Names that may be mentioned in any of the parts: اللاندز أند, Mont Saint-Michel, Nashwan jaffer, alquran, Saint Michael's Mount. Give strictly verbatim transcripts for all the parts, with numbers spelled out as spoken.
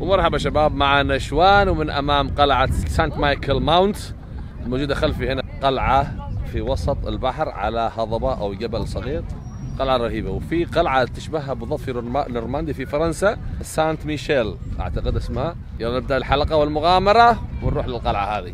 ومرحبا شباب، معنا شوان ومن امام قلعه سانت مايكل ماونت الموجوده خلفي. هنا قلعه في وسط البحر على هضبه او جبل صغير، قلعه رهيبه. وفي قلعه تشبهها بالضبط في نورماندي في فرنسا، سانت ميشيل اعتقد اسمها. يلا نبدا الحلقه والمغامره ونروح للقلعه هذه.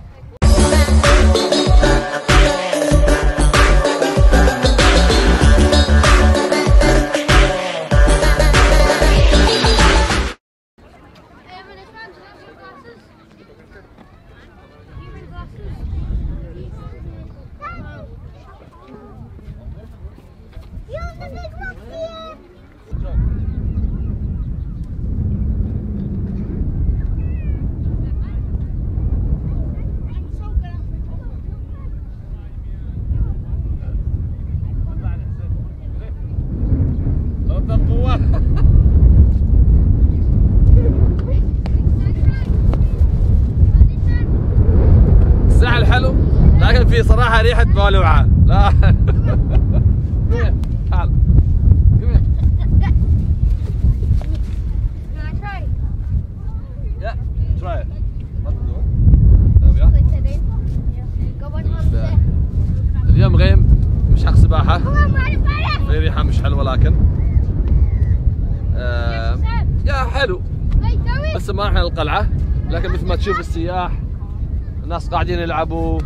الساحل حلو لكن في صراحه ريحه مولوعه. لا اليوم غيم، مش حق سباحة، في ريحة مش حلوة لكن آه يا حلو. بس ما احنا القلعة، لكن مثل ما تشوف السياح الناس قاعدين يلعبوا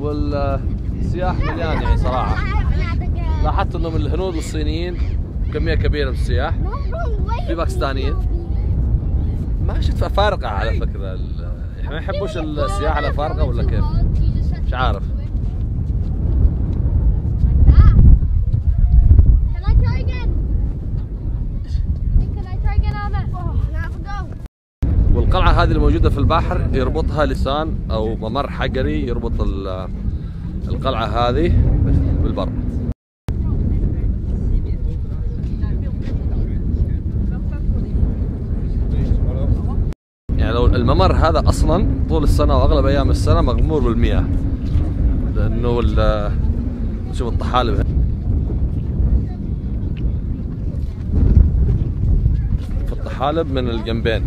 والسياح مليان. يعني صراحة لاحظت انه من الهنود والصينيين كمية كبيرة من السياح، في باكستانيين. ما شفت فارقة على فكرة، ما يحبوش السياح على فارقة ولا كيف؟ مش عارف. والقلعة هذه الموجودة في البحر يربطها لسان أو ممر حجري يربط القلعة هذه بالبر. يعني لو الممر هذا أصلا طول السنة وأغلب أيام السنة مغمور بالمياه، لأنه شوف الطحالب في الطحالب من الجنبين.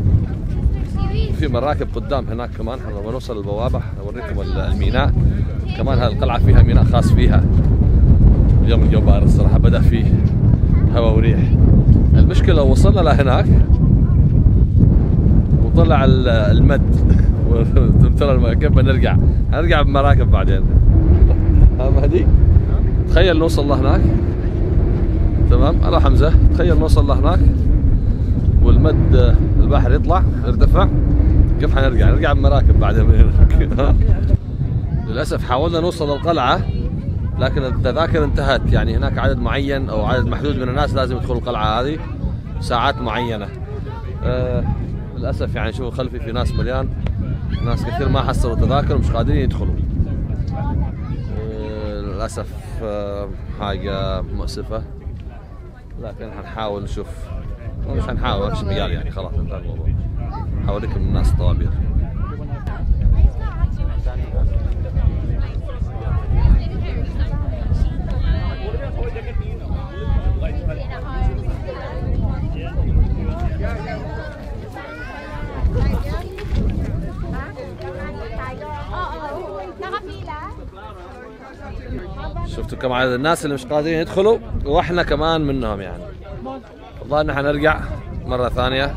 في مراكب قدام هناك كمان، لما نوصل البوابة أوريكم الميناء. كمان هذه القلعة فيها ميناء خاص فيها. اليوم الجو بارد الصراحة، بدأ فيه هواء وريح. المشكلة لو وصلنا لهناك وطلع المد وتمتلى المركب بنرجع، هنرجع بمراكب بعدين. ها مهدي؟ تخيل نوصل لهناك، تمام؟ ألو حمزة، تخيل نوصل لهناك والمد البحر يطلع يرتفع، كيف حنرجع؟ نرجع بمراكب بعدين من هناك. للاسف حاولنا نوصل للقلعه لكن التذاكر انتهت. يعني هناك عدد معين او عدد محدود من الناس لازم يدخلوا القلعه هذه ساعات معينه. آه للاسف يعني شوفوا خلفي في ناس مليان، ناس كثير ما حصلوا تذاكر مش قادرين يدخلوا. آه للاسف آه حاجه مؤسفه، لكن حنحاول نشوف. مش هنحاول مش بيال يعني، خلاص انتهى الموضوع. هوريكم الناس الطوابير. شفتوا كم عدد الناس اللي مش قادرين يدخلوا، واحنا كمان منهم. يعني الظاهر حنرجع مرة ثانية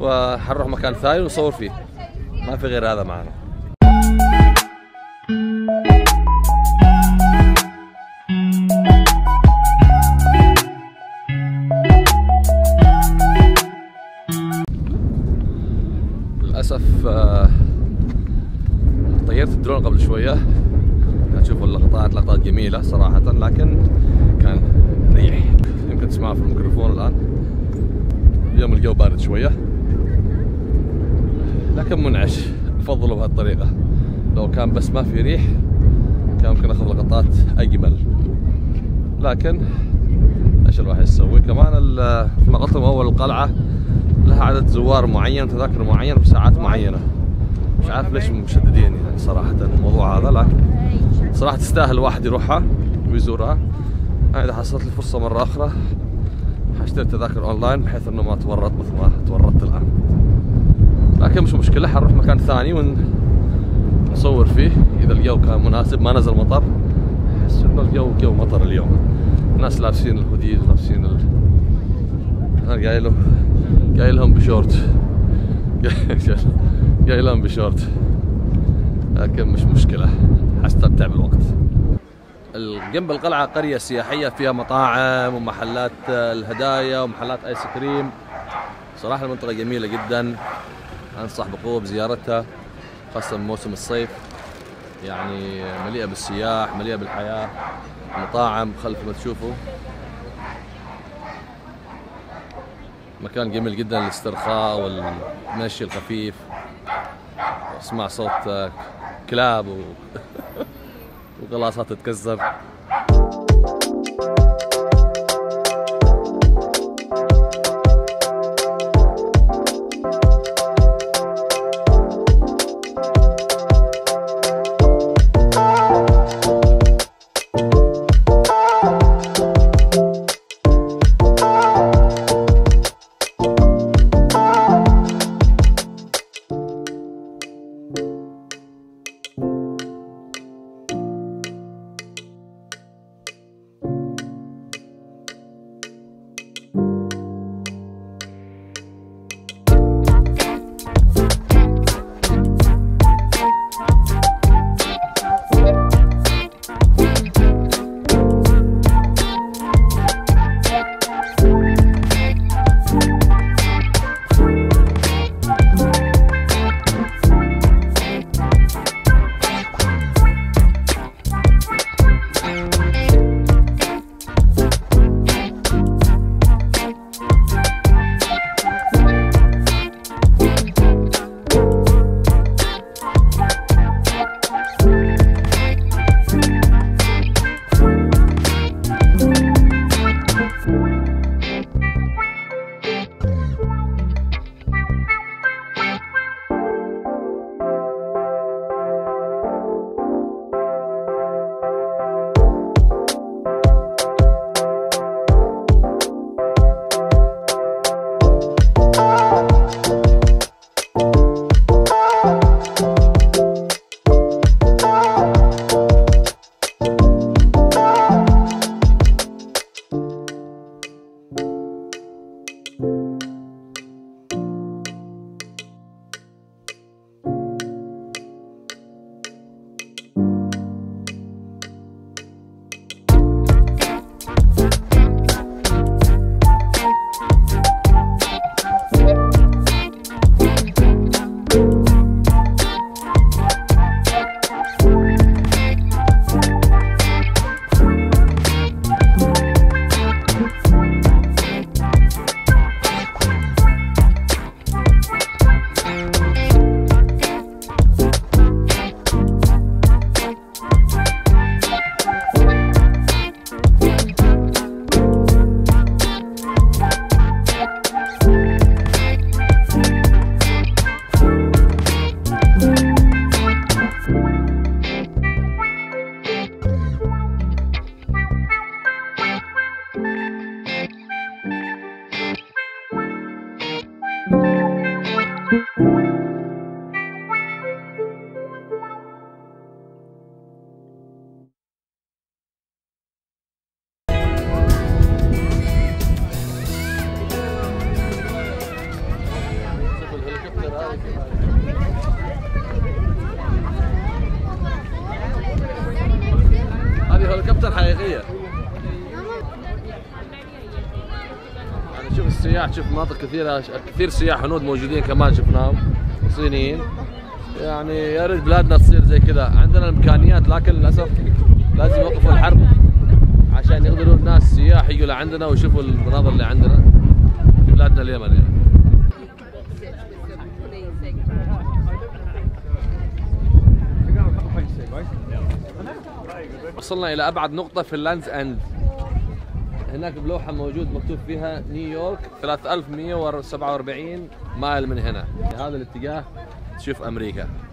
وحنروح مكان ثاني ونصور فيه، ما في غير هذا معنا. للأسف طيرت الدرون قبل شوية، هتشوفوا اللقطات لقطات جميلة صراحة، لكن كان ريح يمكن تسمعها في الميكروفون الآن. اليوم الجو بارد شوية لكن منعش، أفضله بهالطريقة. لو كان بس ما في ريح كان ممكن أخذ لقطات أجمل، لكن إيش الواحد يسوي؟ كمان مثل ما قلت لكم أول القلعة لها عدد زوار معين، تذاكر معينة بساعات معينة. مش عارف ليش مشددين يعني صراحة الموضوع هذا، لكن صراحة تستاهل الواحد يروحها ويزورها. أنا إذا حصلت لي فرصة مرة أخرى اشتريت تذاكر اونلاين بحيث انه ما اتورط مثل ما تورطت الان، لكن مش مشكله، حنروح مكان ثاني ونصور فيه اذا الجو كان مناسب. ما نزل مطر، احس انه الجو جو مطر اليوم، الناس لابسين الهوديز لابسين ال... انا قايل لهم قايل لهم بشورت قايل لهم بشورت، لكن مش مشكله حستمتع بالوقت. جنب القلعة قرية سياحية فيها مطاعم ومحلات الهدايا ومحلات آيس كريم. صراحة المنطقة جميلة جدا، أنصح بقوة بزيارتها خاصة موسم الصيف، يعني مليئة بالسياح مليئة بالحياة، مطاعم خلف ما تشوفوا. مكان جميل جدا للاسترخاء والمشي الخفيف، واسمع صوت كلاب و... وغلاصها تتكسر. هذه هليكوبتر حقيقية. يعني شوف السياح، شوف مناطق كثيرة، كثير سياح هنود موجودين كمان شفناهم وصينيين. يعني يا ريت بلادنا تصير زي كذا، عندنا الإمكانيات لكن للأسف لازم يوقفوا الحرب عشان يقدروا الناس السياح يجوا لعندنا ويشوفوا المناظر اللي عندنا في بلادنا اليمن يعني. وصلنا إلى أبعد نقطة في اللاندز أند، هناك بلوحة موجود مكتوب فيها نيويورك ثلاثة آلاف ومئة وسبعة وأربعين مايل من هنا، في هذا الاتجاه تشوف أمريكا.